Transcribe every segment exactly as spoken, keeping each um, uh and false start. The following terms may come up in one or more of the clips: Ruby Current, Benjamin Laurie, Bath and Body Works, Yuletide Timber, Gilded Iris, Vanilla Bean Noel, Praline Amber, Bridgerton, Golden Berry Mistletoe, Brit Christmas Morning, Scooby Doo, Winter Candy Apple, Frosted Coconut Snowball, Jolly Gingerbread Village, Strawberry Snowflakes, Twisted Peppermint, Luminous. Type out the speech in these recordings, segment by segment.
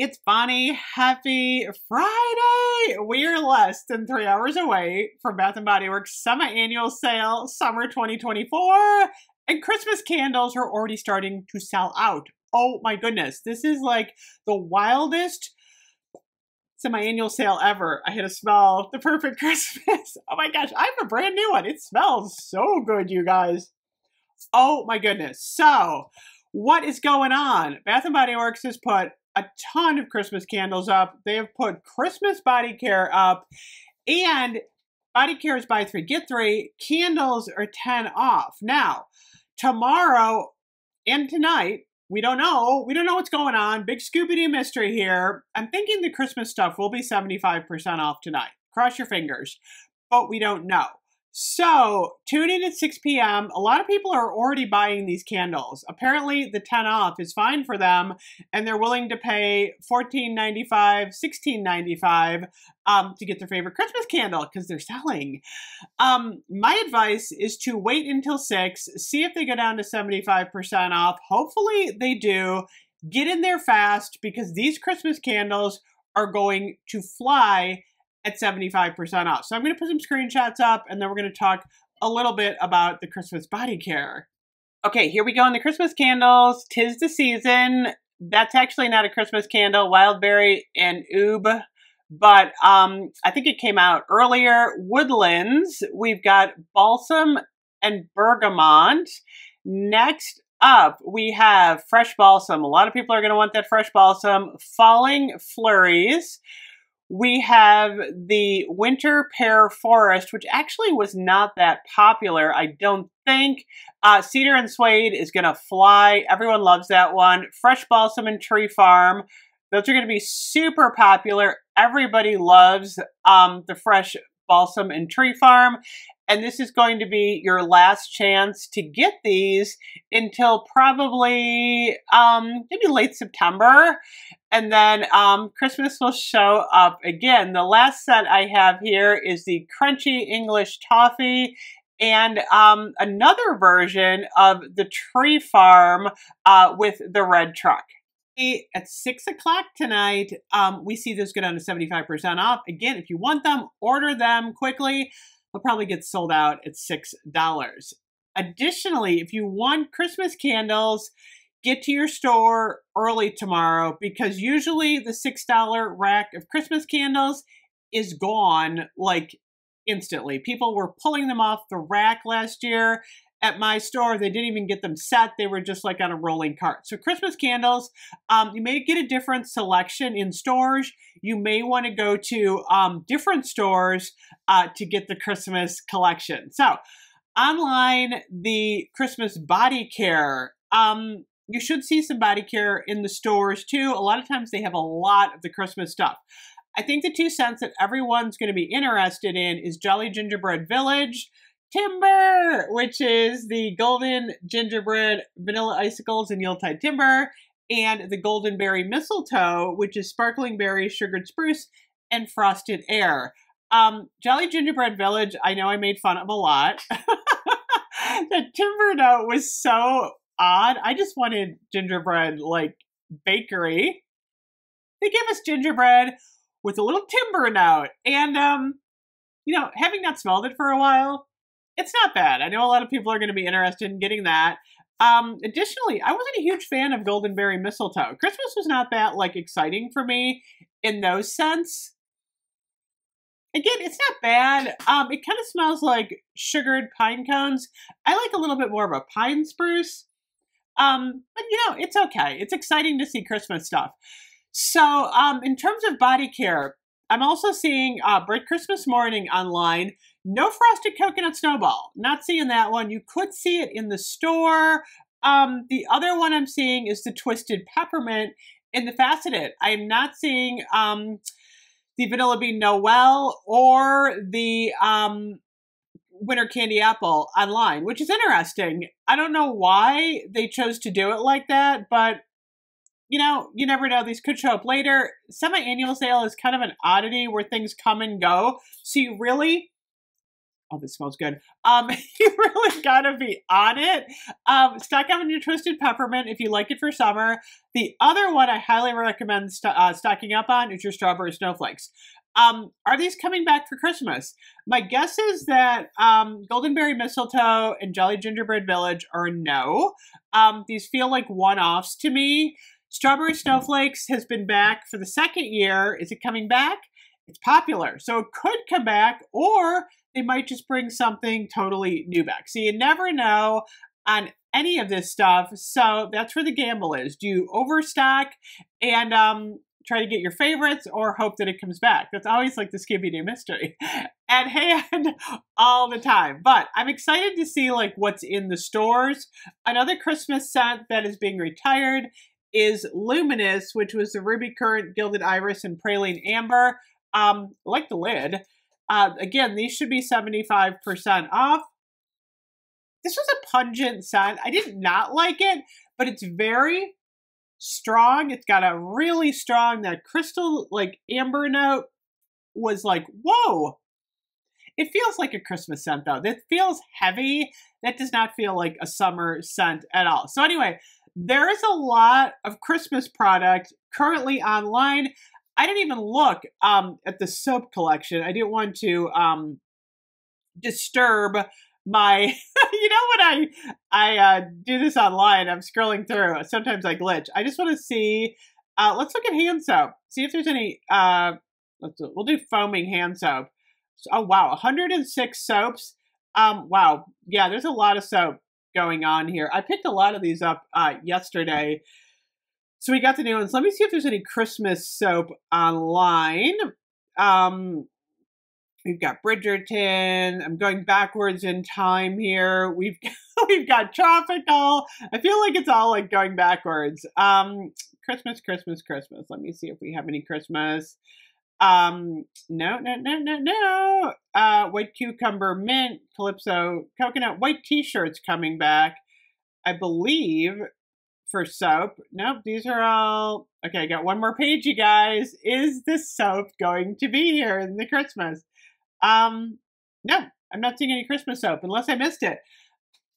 It's Bonnie. Happy Friday! We are less than three hours away from Bath and Body Works semi-annual sale, summer twenty twenty-four, and Christmas candles are already starting to sell out. Oh my goodness, this is like the wildest semi-annual sale ever. I had a smell, the perfect Christmas. Oh my gosh, I have a brand new one. It smells so good, you guys. Oh my goodness. So, what is going on? Bath and Body Works has put a ton of Christmas candles up. They have put Christmas body care up, and body care is buy three, get three. Candles are ten off. Now, tomorrow and tonight, we don't know. We don't know what's going on. Big Scooby Doo mystery here. I'm thinking the Christmas stuff will be seventy-five percent off tonight. Cross your fingers. But we don't know. So, tune in at six p m A lot of people are already buying these candles. Apparently, the ten off is fine for them, and they're willing to pay fourteen ninety-five, sixteen ninety-five um, to get their favorite Christmas candle because they're selling. Um, my advice is to wait until six, see if they go down to seventy-five percent off. Hopefully, they do. Get in there fast because these Christmas candles are going to fly at seventy-five percent off. So I'm going to put some screenshots up and then we're going to talk a little bit about the Christmas body care. Okay, here we go on the Christmas candles. Tis the season. That's actually not a Christmas candle, Wildberry and Oob, but um, I think it came out earlier. Woodlands, we've got Balsam and Bergamot. Next up, we have Fresh Balsam. A lot of people are going to want that Fresh Balsam. Falling Flurries. We have the Winter Pear Forest, which actually was not that popular, I don't think. Uh, Cedar and Suede is going to fly. Everyone loves that one. Fresh Balsam and Tree Farm. Those are going to be super popular. Everybody loves um, the Fresh Balsam and Tree Farm. And this is going to be your last chance to get these until probably um, maybe late September. And then um, Christmas will show up again. The last set I have here is the Crunchy English Toffee and um, another version of the Tree Farm uh, with the red truck. At six o'clock tonight, um, we see those go down to seventy-five percent off. Again, if you want them, order them quickly. They'll probably get sold out at six dollars. Additionally, if you want Christmas candles, get to your store early tomorrow because usually the six dollar rack of Christmas candles is gone like instantly. People were pulling them off the rack last year at my store. They didn't even get them set. They were just like on a rolling cart. So Christmas candles, um, you may get a different selection in stores. You may want to go to um, different stores uh, to get the Christmas collection. So online, the Christmas body care, um, you should see some body care in the stores too. A lot of times they have a lot of the Christmas stuff. I think the two scents that everyone's going to be interested in is Jolly Gingerbread Village, Timber, which is the golden gingerbread vanilla icicles and Yuletide Timber, and the Golden Berry Mistletoe, which is sparkling berry, sugared spruce, and frosted air. Um, Jolly Gingerbread Village, I know I made fun of a lot. The Timber note was so odd. I just wanted gingerbread, like, bakery. They gave us gingerbread with a little timber note. And, um, you know, having not smelled it for a while, it's not bad. I know a lot of people are going to be interested in getting that. Um, additionally, I wasn't a huge fan of Golden Berry Mistletoe. Christmas was not that like exciting for me in those sense. Again, it's not bad. Um, it kind of smells like sugared pine cones. I like a little bit more of a pine spruce. Um, but you know, it's okay. It's exciting to see Christmas stuff. So um, in terms of body care, I'm also seeing uh, Brit Christmas Morning online. No Frosted Coconut Snowball. Not seeing that one. You could see it in the store. Um, the other one I'm seeing is the Twisted Peppermint in the Faceted. I'm not seeing um, the Vanilla Bean Noel or the um, Winter Candy Apple online, which is interesting. I don't know why they chose to do it like that, but you know, you never know. These could show up later. Semi-annual sale is kind of an oddity where things come and go. So you really Oh, this smells good. Um, you really gotta be on it. Um, stock up on your Twisted Peppermint if you like it for summer. The other one I highly recommend st uh, stocking up on is your Strawberry Snowflakes. Um, are these coming back for Christmas? My guess is that um, Golden Berry Mistletoe and Jolly Gingerbread Village are no. Um, these feel like one-offs to me. Strawberry Snowflakes has been back for the second year. Is it coming back? It's popular, so it could come back, or they might just bring something totally new back. So you never know on any of this stuff. So that's where the gamble is. Do you overstock and um, try to get your favorites, or hope that it comes back? That's always like the Scooby Doo mystery at hand all the time. But I'm excited to see like what's in the stores. Another Christmas scent that is being retired is Luminous, which was the Ruby Current, Gilded Iris, and Praline Amber. Um, like the lid. Uh, again, these should be seventy-five percent off. This was a pungent scent. I did not like it, but it's very strong. It's got a really strong, that crystal, like, amber note was like, whoa. It feels like a Christmas scent, though. That feels heavy. That does not feel like a summer scent at all. So anyway, there is a lot of Christmas product currently online. I didn't even look um, at the soap collection. I didn't want to um, disturb my, you know, when I, I uh, do this online, I'm scrolling through. Sometimes I glitch. I just want to see, uh, let's look at hand soap. See if there's any, uh, let's, we'll do foaming hand soap. Oh, wow. one hundred six soaps. Um, wow. Yeah, there's a lot of soap going on here. I picked a lot of these up uh, yesterday. So we got the new ones. Let me see if there's any Christmas soap online. Um, we've got Bridgerton. I'm going backwards in time here. We've we've got Tropical. I feel like it's all like going backwards. Um, Christmas, Christmas, Christmas. Let me see if we have any Christmas. Um, no, no, no, no, no. Uh, white cucumber, mint, Calypso, coconut, white t-shirts coming back, I believe. For soap. Nope, these are all... Okay, I got one more page, you guys. Is this soap going to be here in the Christmas? Um, no, I'm not seeing any Christmas soap, unless I missed it.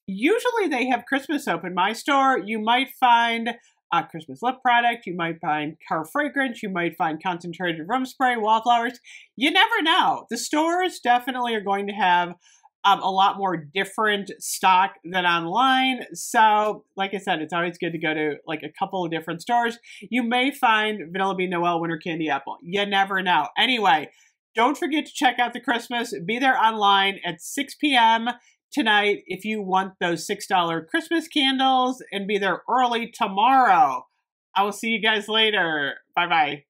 Usually they have Christmas soap in my store. You might find a Christmas lip product. You might find car fragrance. You might find concentrated room spray, wallflowers. You never know. The stores definitely are going to have Um, a lot more different stock than online. So, like I said, it's always good to go to like a couple of different stores. You may find Vanilla Bean Noel, Winter Candy Apple. You never know. Anyway, don't forget to check out the Christmas. Be there online at six p m tonight if you want those six dollar Christmas candles, and be there early tomorrow. I will see you guys later. Bye-bye.